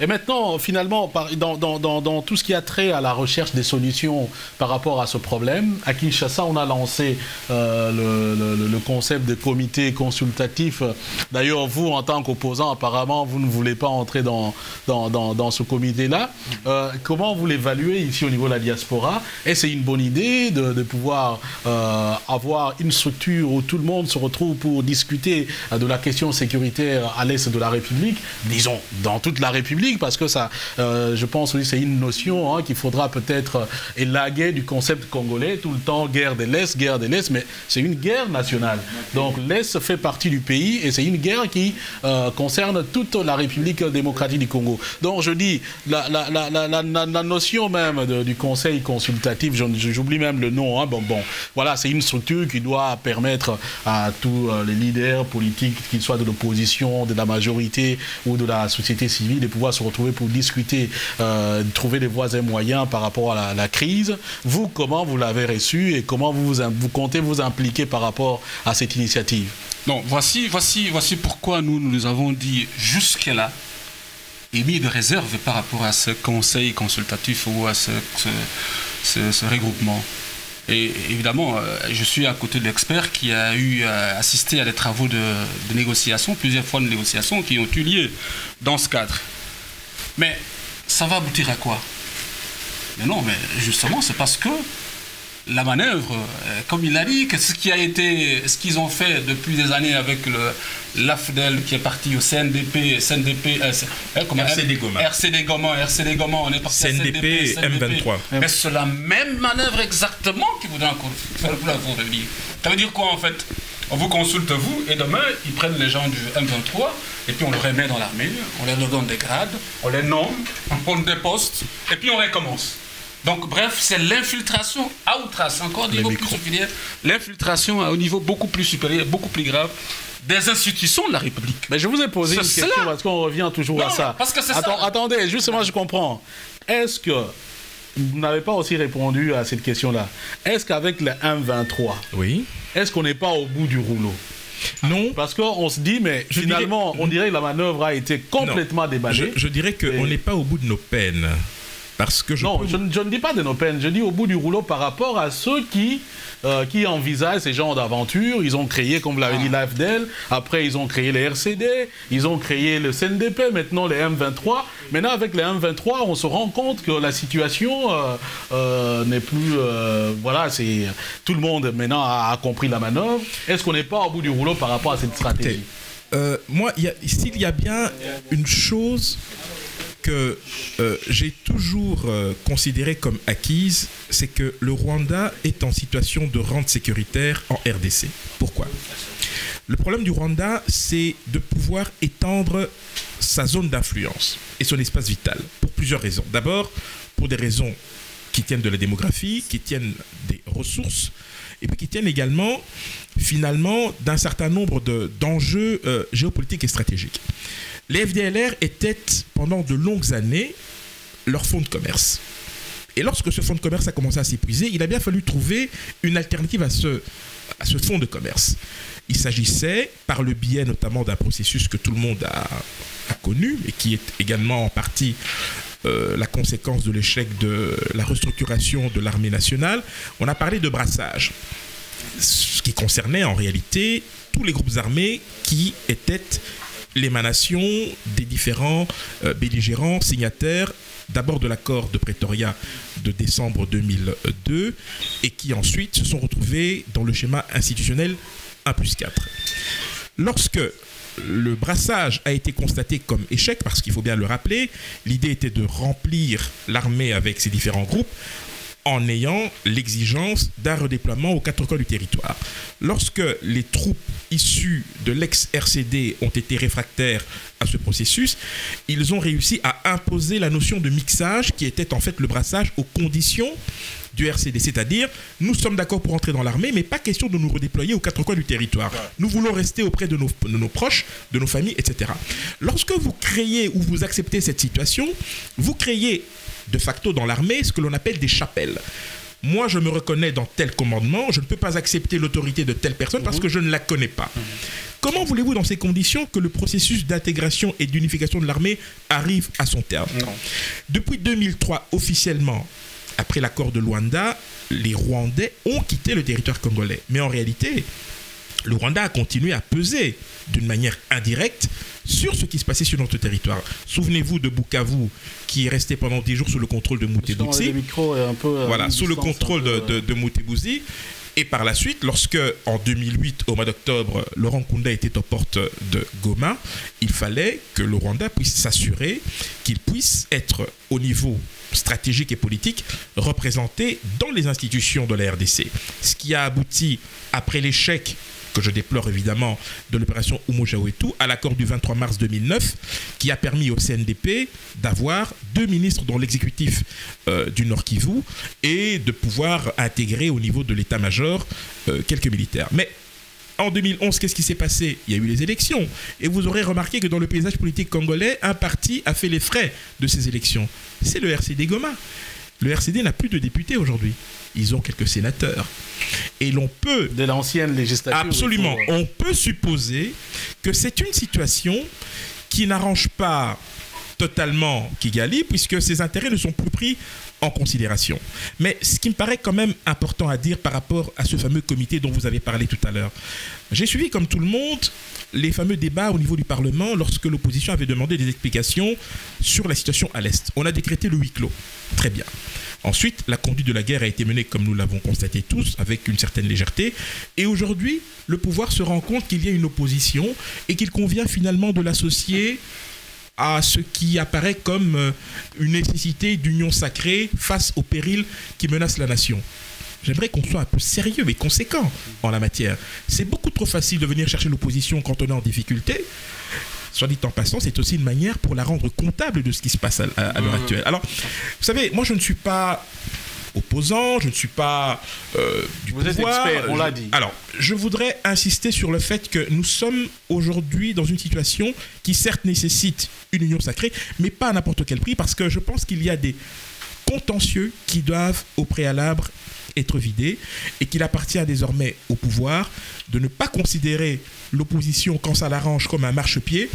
Et maintenant, finalement, dans, dans, dans, dans tout ce qui a trait à la recherche des solutions par rapport à ce problème, à Kinshasa, on a lancé euh, le, le, le concept de comité consultatif. D'ailleurs, vous, en tant qu'opposant, apparemment, vous ne voulez pas entrer dans, dans, dans, dans ce comité-là. Euh, comment vous l'évaluez ici au niveau de la diaspora? Et c'est une bonne idée de, de pouvoir euh, avoir une structure où tout le monde se retrouve pour discuter de la question sécuritaire à l'est de la République, disons, dans toute la République, parce que ça, euh, je pense que c'est une notion hein, qu'il faudra peut-être élaguer du concept congolais, tout le temps guerre de l'Est, guerre de l'Est, mais c'est une guerre nationale. Donc l'Est fait partie du pays et c'est une guerre qui euh, concerne toute la République démocratique du Congo. Donc je dis, la, la, la, la, la, la notion même de, du conseil consultatif, j'oublie même le nom, hein, bon, bon, voilà, c'est une structure qui doit permettre à tous les leaders politiques, qu'ils soient de l'opposition, de la majorité ou de la société civile, de pouvoir se retrouver pour discuter, euh, trouver des voies et moyens par rapport à la, la crise. Vous, comment vous l'avez reçu et comment vous, vous, vous comptez vous impliquer par rapport à cette initiative? Non, voici, voici, voici pourquoi nous nous avons dit jusque-là émis de réserve par rapport à ce conseil consultatif ou à ce, ce, ce, ce regroupement. Et évidemment, je suis à côté de l'expert qui a eu assisté à des travaux de, de négociation, plusieurs fois de négociations qui ont eu lieu dans ce cadre. Mais ça va aboutir à quoi? Mais non, mais justement, c'est parce que la manœuvre, comme il a dit, que ce qui a été, ce qu'ils ont fait depuis des années avec l'A F D E L qui est parti au C N D P, C N D P, euh, R C D-GOMA, R C D-GOMA, R C D-GOMA, on est parti à C N D P, M vingt-trois. Mais c'est la même manœuvre exactement qui voudrait encore vous réunir. Ça veut dire quoi en fait? On vous consulte vous et demain ils prennent les gens du M vingt-trois et puis on les remet dans l'armée, on les donne des grades, on les nomme, on prend des postes et puis on recommence. Donc, bref, c'est l'infiltration à outrance, encore au niveau plus supérieur, l'infiltration à un niveau beaucoup plus supérieur, beaucoup plus grave des institutions de la République. Mais je vous ai posé une question cela. Parce qu'on revient toujours non, à ça. Parce que c'est ça. Attendez, justement, je comprends. Est-ce que vous n'avez pas aussi répondu à cette question-là? Est-ce qu'avec le M vingt-trois, oui. Est-ce qu'on n'est pas au bout du rouleau? Non. Parce qu'on se dit, mais je finalement, dirais, on dirait que la manœuvre a été complètement non. déballée. Je, je dirais qu'on et... n'est pas au bout de nos peines. Parce que je non, peux... je, je ne dis pas de nos peines, je dis au bout du rouleau par rapport à ceux qui, euh, qui envisagent ces genres d'aventures. Ils ont créé, comme vous l'avez ah. dit, la F D L, après ils ont créé les R C D, ils ont créé le C N D P, maintenant les M vingt-trois. Maintenant avec les M vingt-trois, on se rend compte que la situation euh, euh, n'est plus... Euh, voilà, c'est tout le monde maintenant a, a compris la manœuvre. Est-ce qu'on n'est pas au bout du rouleau par rapport à cette stratégie ? Euh, moi, s'il y a bien une chose que euh, j'ai toujours euh, considérée comme acquise, c'est que le Rwanda est en situation de rente sécuritaire en R D C. Pourquoi? Le problème du Rwanda, c'est de pouvoir étendre sa zone d'influence et son espace vital, pour plusieurs raisons. D'abord, pour des raisons qui tiennent de la démographie, qui tiennent des ressources, et puis qui tiennent également, finalement, d'un certain nombre d'enjeux euh, géopolitiques et stratégiques. Les F D L R étaient, pendant de longues années, leur fonds de commerce. Et lorsque ce fonds de commerce a commencé à s'épuiser, il a bien fallu trouver une alternative à ce, à ce fonds de commerce. Il s'agissait, par le biais notamment d'un processus que tout le monde a, a connu, et qui est également en partie euh, la conséquence de l'échec de la restructuration de l'armée nationale, on a parlé de brassage, ce qui concernait en réalité tous les groupes armés qui étaient l'émanation des différents euh, belligérants signataires, d'abord de l'accord de Pretoria de décembre deux mille deux, et qui ensuite se sont retrouvés dans le schéma institutionnel un plus quatre. Lorsque le brassage a été constaté comme échec, parce qu'il faut bien le rappeler, l'idée était de remplir l'armée avec ces différents groupes en ayant l'exigence d'un redéploiement aux quatre coins du territoire. Lorsque les troupes issues de l'ex-R C D ont été réfractaires à ce processus, ils ont réussi à imposer la notion de mixage qui était en fait le brassage aux conditions du R C D. C'est-à-dire, nous sommes d'accord pour entrer dans l'armée, mais pas question de nous redéployer aux quatre coins du territoire. Nous voulons rester auprès de nos, de nos proches, de nos familles, et cetera. Lorsque vous créez ou vous acceptez cette situation, vous créez de facto dans l'armée ce que l'on appelle des chapelles. Moi, je me reconnais dans tel commandement, je ne peux pas accepter l'autorité de telle personne parce que je ne la connais pas. Comment voulez-vous, dans ces conditions, que le processus d'intégration et d'unification de l'armée arrive à son terme? Non. Depuis deux mille trois, officiellement, après l'accord de Luanda, les Rwandais ont quitté le territoire congolais. Mais en réalité, le Rwanda a continué à peser d'une manière indirecte sur ce qui se passait sur notre territoire. Souvenez-vous de Bukavu, qui est resté pendant dix jours sous le contrôle de Mutebuzi. Voilà, sous le contrôle de, de, de Mutebuzi. Et par la suite, lorsque, en deux mille huit, au mois d'octobre, Laurent Kunda était aux portes de Goma, il fallait que le Rwanda puisse s'assurer qu'il puisse être, au niveau stratégique et politique, représenté dans les institutions de la R D C. Ce qui a abouti, après l'échec que je déplore évidemment, de l'opération Umojawetu, à l'accord du vingt-trois mars deux mille neuf, qui a permis au C N D P d'avoir deux ministres dans l'exécutif euh, du Nord Kivu et de pouvoir intégrer au niveau de l'état-major euh, quelques militaires. Mais en deux mille onze, qu'est-ce qui s'est passé? Il y a eu les élections. Et vous aurez remarqué que dans le paysage politique congolais, un parti a fait les frais de ces élections. C'est le R C D-GOMA. Le R C D n'a plus de députés aujourd'hui. Ils ont quelques sénateurs. Et l'on peut... De l'ancienne législature. Absolument. Faut... On peut supposer que c'est une situation qui n'arrange pas totalement Kigali, puisque ses intérêts ne sont plus pris en considération. Mais ce qui me paraît quand même important à dire par rapport à ce fameux comité dont vous avez parlé tout à l'heure. J'ai suivi, comme tout le monde, les fameux débats au niveau du Parlement lorsque l'opposition avait demandé des explications sur la situation à l'Est. On a décrété le huis clos. Très bien. Ensuite, la conduite de la guerre a été menée, comme nous l'avons constaté tous, avec une certaine légèreté. Et aujourd'hui, le pouvoir se rend compte qu'il y a une opposition et qu'il convient finalement de l'associer à ce qui apparaît comme une nécessité d'union sacrée face au péril qui menace la nation. J'aimerais qu'on soit un peu sérieux et conséquent en la matière. C'est beaucoup trop facile de venir chercher l'opposition quand on est en difficulté. Soit dit en passant, c'est aussi une manière pour la rendre comptable de ce qui se passe à, à, à l'heure actuelle. Alors, vous savez, moi je ne suis pas opposant, je ne suis pas euh, du pouvoir. Vous êtes expert, on l'a dit. Alors, je voudrais insister sur le fait que nous sommes aujourd'hui dans une situation qui certes nécessite une union sacrée, mais pas à n'importe quel prix, parce que je pense qu'il y a des contentieux qui doivent au préalable être vidés et qu'il appartient désormais au pouvoir de ne pas considérer l'opposition quand ça l'arrange comme un marchepied,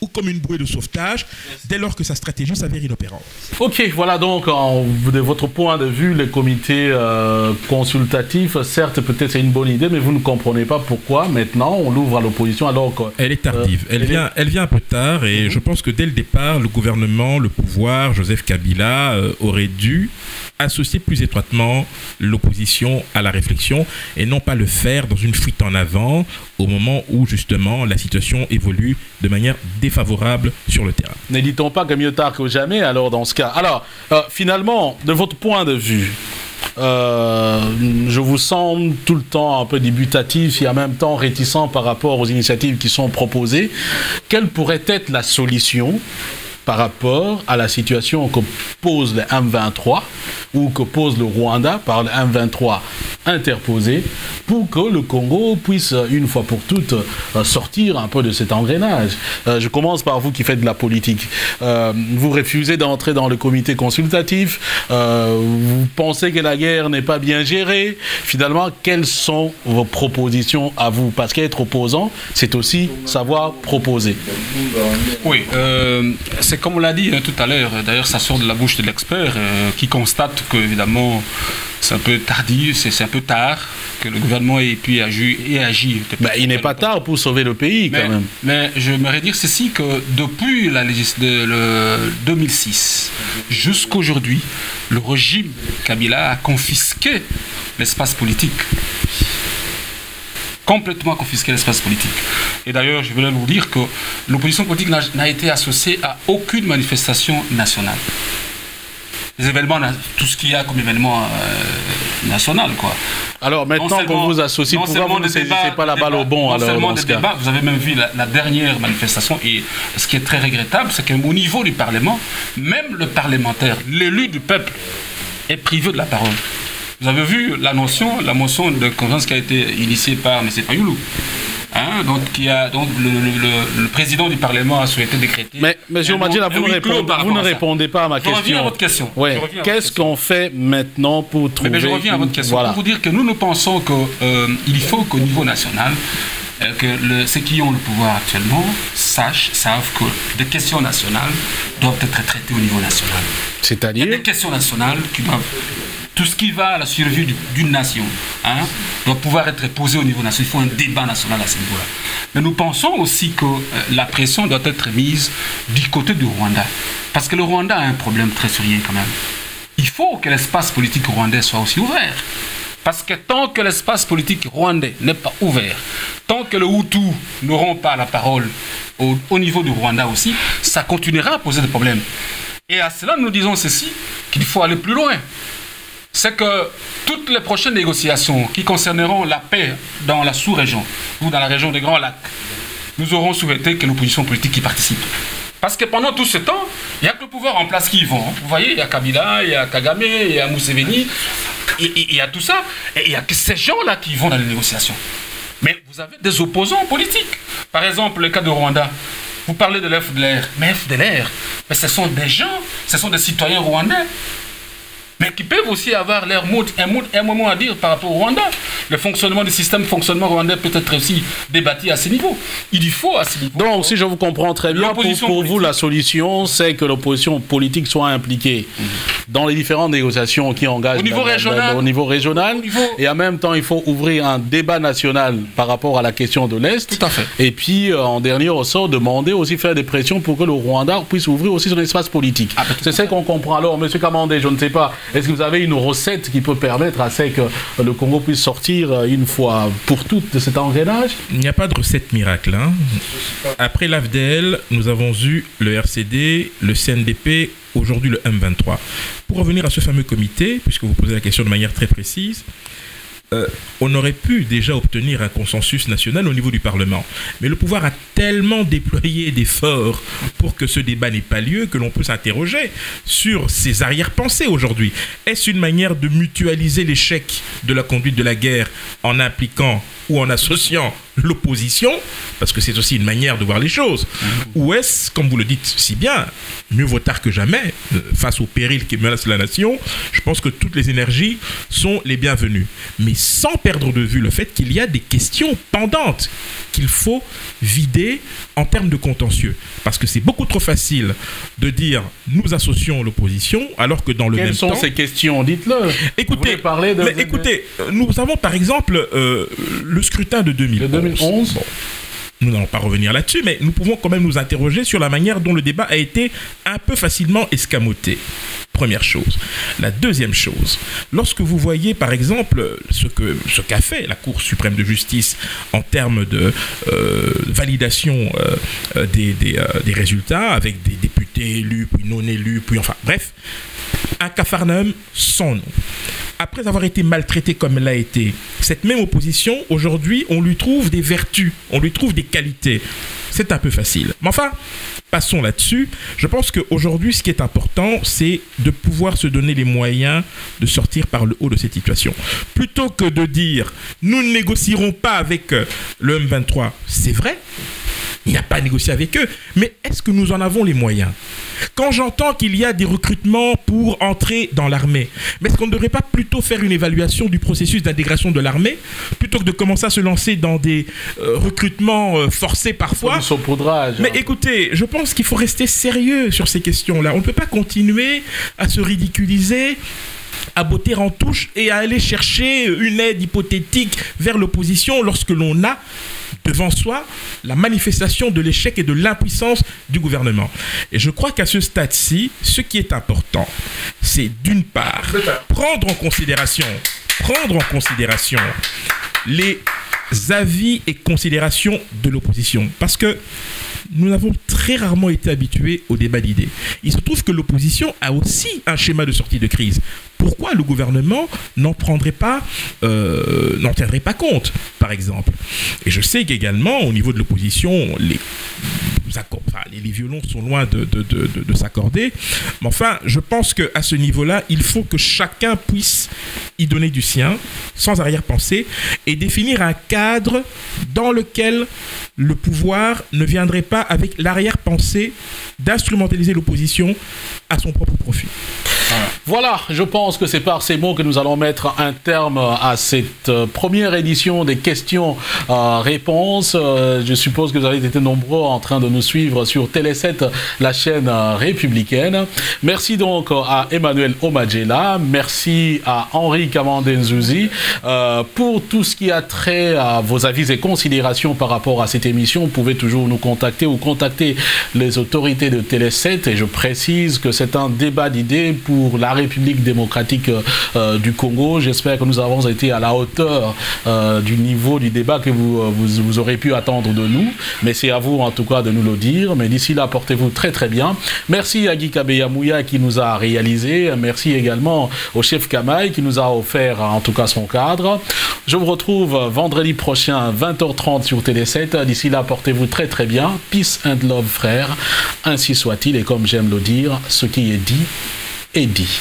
ou comme une bouée de sauvetage dès lors que sa stratégie s'avère inopérante. Ok, voilà donc en, de votre point de vue, les comités euh, consultatifs, certes peut-être c'est une bonne idée, mais vous ne comprenez pas pourquoi maintenant on l'ouvre à l'opposition alors que... Elle est tardive, euh, elle, elle, vient, est... elle vient un peu tard et mmh. je pense que dès le départ, le gouvernement, le pouvoir, Joseph Kabila euh, aurait dû associer plus étroitement l'opposition à la réflexion et non pas le faire dans une fuite en avant au moment où justement la situation évolue de manière défavorable sur le terrain. Ne dit-on pas que mieux tard que jamais alors dans ce cas. Alors euh, finalement, de votre point de vue, euh, je vous sens tout le temps un peu débutatif et en même temps réticent par rapport aux initiatives qui sont proposées. Quelle pourrait être la solution ? Par rapport à la situation que pose le M vingt-trois ou que pose le Rwanda par le M vingt-trois interposé pour que le Congo puisse une fois pour toutes sortir un peu de cet engrenage. Euh, je commence par vous qui faites de la politique. Euh, vous refusez d'entrer dans le comité consultatif, euh, vous pensez que la guerre n'est pas bien gérée. Finalement, quelles sont vos propositions à vous? Parce qu'être opposant, c'est aussi savoir proposer. Oui, euh, c'est comme on l'a dit hein, tout à l'heure, d'ailleurs ça sort de la bouche de l'expert euh, qui constate que évidemment c'est un peu tardif, c'est un peu tard que le gouvernement ait pu agir et agir. Bah, il n'est pas tard pour sauver le pays mais, quand même. Mais je voudrais dire ceci que depuis la législative de deux mille six jusqu'à aujourd'hui, le régime Kabila a confisqué l'espace politique. Complètement confisqué l'espace politique. Et d'ailleurs, je voulais vous dire que l'opposition politique n'a été associée à aucune manifestation nationale. Les événements, tout ce qu'il y a comme événement euh, national, quoi. Alors maintenant qu'on vous associe, pourquoi vous ne saisissez pas la balle au bon alors, dans ce cas ? Vous avez même vu la, la dernière manifestation et ce qui est très regrettable, c'est qu'au niveau du Parlement, même le parlementaire, l'élu du peuple, est privé de la parole. Vous avez vu la notion, la motion de confiance qui a été initiée par M. Payoulou. Hein, donc, qui a, donc le, le, le président du Parlement a souhaité décréter... Mais, monsieur Omadjela, vous, répond, vous ne répondez pas à ma question. Je reviens à votre question. Ouais. Qu'est-ce qu'on fait maintenant pour trouver... Mais, mais je reviens à votre question. Voilà. Pour vous dire que nous, nous pensons qu'il euh, faut qu'au niveau national, euh, que le, ceux qui ont le pouvoir actuellement sachent, savent que des questions nationales doivent être traitées au niveau national. C'est-à-dire... Il y a des questions nationales qui doivent... Tout ce qui va à la survie d'une nation hein, doit pouvoir être posé au niveau national. Il faut un débat national à ce niveau-là. Mais nous pensons aussi que euh, la pression doit être mise du côté du Rwanda. Parce que le Rwanda a un problème très sérieux quand même. Il faut que l'espace politique rwandais soit aussi ouvert. Parce que tant que l'espace politique rwandais n'est pas ouvert, tant que le Hutu n'auront pas la parole au, au niveau du Rwanda aussi, ça continuera à poser des problèmes. Et à cela, nous disons ceci, qu'il faut aller plus loin. C'est que toutes les prochaines négociations qui concerneront la paix dans la sous-région ou dans la région des Grands Lacs, nous aurons souhaité que l'opposition politique y participe. Parce que pendant tout ce temps, il n'y a que le pouvoir en place qui y vont. Vous voyez, il y a Kabila, il y a Kagame, il y a Museveni, il y a tout ça. Et il n'y a que ces gens-là qui vont dans les négociations. Mais vous avez des opposants politiques. Par exemple, le cas de Rwanda. Vous parlez de l'F D L R. Mais F D L R, mais ce sont des gens, ce sont des citoyens rwandais. Mais qui peuvent aussi avoir leur mot, un, mot, un moment à dire par rapport au Rwanda. Le fonctionnement du système, fonctionnement rwandais peut être aussi débattu à ce niveau. Il faut à ce niveau. Donc, si je vous comprends très bien, pour, pour vous, la solution, c'est que l'opposition politique soit impliquée mmh. dans les différentes négociations qui engagent au niveau la, régional. La, la, au niveau régional. Au niveau... Et en même temps, il faut ouvrir un débat national par rapport à la question de l'Est. Tout à fait. Et puis, euh, en dernier ressort, demander aussi, faire des pressions pour que le Rwanda puisse ouvrir aussi son espace politique. Ah, c'est ce qu'on comprend. Alors, M. Kamanda, je ne sais pas. Est-ce que vous avez une recette qui peut permettre à ce que le Congo puisse sortir une fois pour toutes de cet engrenage? Il n'y a pas de recette miracle. Hein. Après l'A F D L, nous avons eu le R C D, le C N D P, aujourd'hui le M vingt-trois. Pour revenir à ce fameux comité, puisque vous posez la question de manière très précise, Euh, on aurait pu déjà obtenir un consensus national au niveau du Parlement. Mais le pouvoir a tellement déployé d'efforts pour que ce débat n'ait pas lieu que l'on peut s'interroger sur ses arrière-pensées aujourd'hui. Est-ce une manière de mutualiser l'échec de la conduite de la guerre en impliquant ou en associant l'opposition, parce que c'est aussi une manière de voir les choses, mmh. ou est-ce, comme vous le dites si bien, mieux vaut tard que jamais, face au péril qui menace la nation, je pense que toutes les énergies sont les bienvenues, mais sans perdre de vue le fait qu'il y a des questions pendantes qu'il faut vider en termes de contentieux, parce que c'est beaucoup trop facile de dire nous associons l'opposition, alors que dans le Quelles même temps... Quelles sont ces questions? Dites-le. Écoutez, de... mais écoutez, nous avons par exemple euh, le scrutin de deux mille onze. Bon, nous n'allons pas revenir là-dessus, mais nous pouvons quand même nous interroger sur la manière dont le débat a été un peu facilement escamoté. Première chose. La deuxième chose, lorsque vous voyez par exemple ce que ce qu'a fait la Cour suprême de justice en termes de euh, validation euh, des, des, euh, des résultats avec des députés élus, puis non élus, puis enfin bref, un capharnaüm sans nom. Après avoir été maltraitée comme elle l'a été, cette même opposition, aujourd'hui, on lui trouve des vertus, on lui trouve des qualités. C'est un peu facile. Mais enfin, passons là-dessus. Je pense qu'aujourd'hui, ce qui est important, c'est de pouvoir se donner les moyens de sortir par le haut de cette situation. Plutôt que de dire « nous ne négocierons pas avec le M vingt-trois », c'est vrai. Il n'y a pas à négocier avec eux. Mais est-ce que nous en avons les moyens? Quand j'entends qu'il y a des recrutements pour entrer dans l'armée, mais est-ce qu'on ne devrait pas plutôt faire une évaluation du processus d'intégration de l'armée plutôt que de commencer à se lancer dans des euh, recrutements euh, forcés parfois? Comme saupoudrage, hein. Mais écoutez, je pense qu'il faut rester sérieux sur ces questions-là. On ne peut pas continuer à se ridiculiser, à botter en touche et à aller chercher une aide hypothétique vers l'opposition lorsque l'on a devant soi la manifestation de l'échec et de l'impuissance du gouvernement. Et je crois qu'à ce stade-ci, ce qui est important, c'est d'une part prendre en considération, prendre en considération les avis et considérations de l'opposition. Parce que nous avons très rarement été habitués au débat d'idées. Il se trouve que l'opposition a aussi un schéma de sortie de crise. Pourquoi le gouvernement n'en prendrait pas, euh, n'en tiendrait pas compte, par exemple? Et je sais qu'également, au niveau de l'opposition, les, enfin, les violons sont loin de, de, de, de, de s'accorder. Mais enfin, je pense qu'à ce niveau-là, il faut que chacun puisse y donner du sien, sans arrière-pensée, et définir un cadre dans lequel le pouvoir ne viendrait pas avec l'arrière-pensée d'instrumentaliser l'opposition à son propre profit. Voilà, je pense que c'est par ces mots que nous allons mettre un terme à cette première édition des questions-réponses. Je suppose que vous avez été nombreux en train de nous suivre sur Télé sept, la chaîne républicaine. Merci donc à Emmanuel Omadjela, merci à Henri Camus pour tout ce qui a trait à vos avis et considérations par rapport à cette émission. Vous pouvez toujours nous contacter ou contacter les autorités de Télé sept, et je précise que c'est un débat d'idées pour pour la République démocratique euh, du Congo. J'espère que nous avons été à la hauteur euh, du niveau du débat que vous, vous, vous aurez pu attendre de nous. Mais c'est à vous en tout cas de nous le dire. Mais d'ici là, portez-vous très très bien. Merci à Guy Kabeyamouya qui nous a réalisé. Merci également au chef Kamaï qui nous a offert en tout cas son cadre. Je vous retrouve vendredi prochain à vingt heures trente sur Télé sept. D'ici là, portez-vous très très bien. Peace and love frère. Ainsi soit-il, et comme j'aime le dire, ce qui est dit Eddy.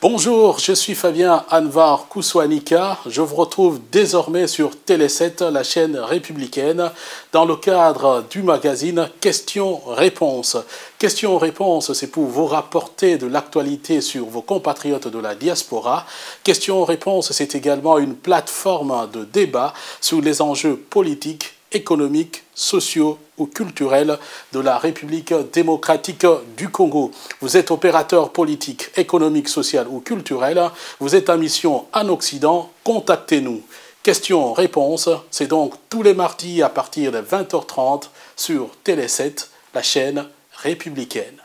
Bonjour, je suis Fabien A. M. Kusuanika. Je vous retrouve désormais sur Télé sept, la chaîne républicaine, dans le cadre du magazine Questions-Réponses. Questions-Réponses, c'est pour vous rapporter de l'actualité sur vos compatriotes de la diaspora. Questions-Réponses, c'est également une plateforme de débat sur les enjeux politiques, économiques, sociaux ou culturels de la République démocratique du Congo. Vous êtes opérateur politique, économique, social ou culturel. Vous êtes en mission en Occident. Contactez-nous. Questions-réponses, c'est donc tous les mardis à partir de vingt heures trente sur Télé sept, la chaîne républicaine.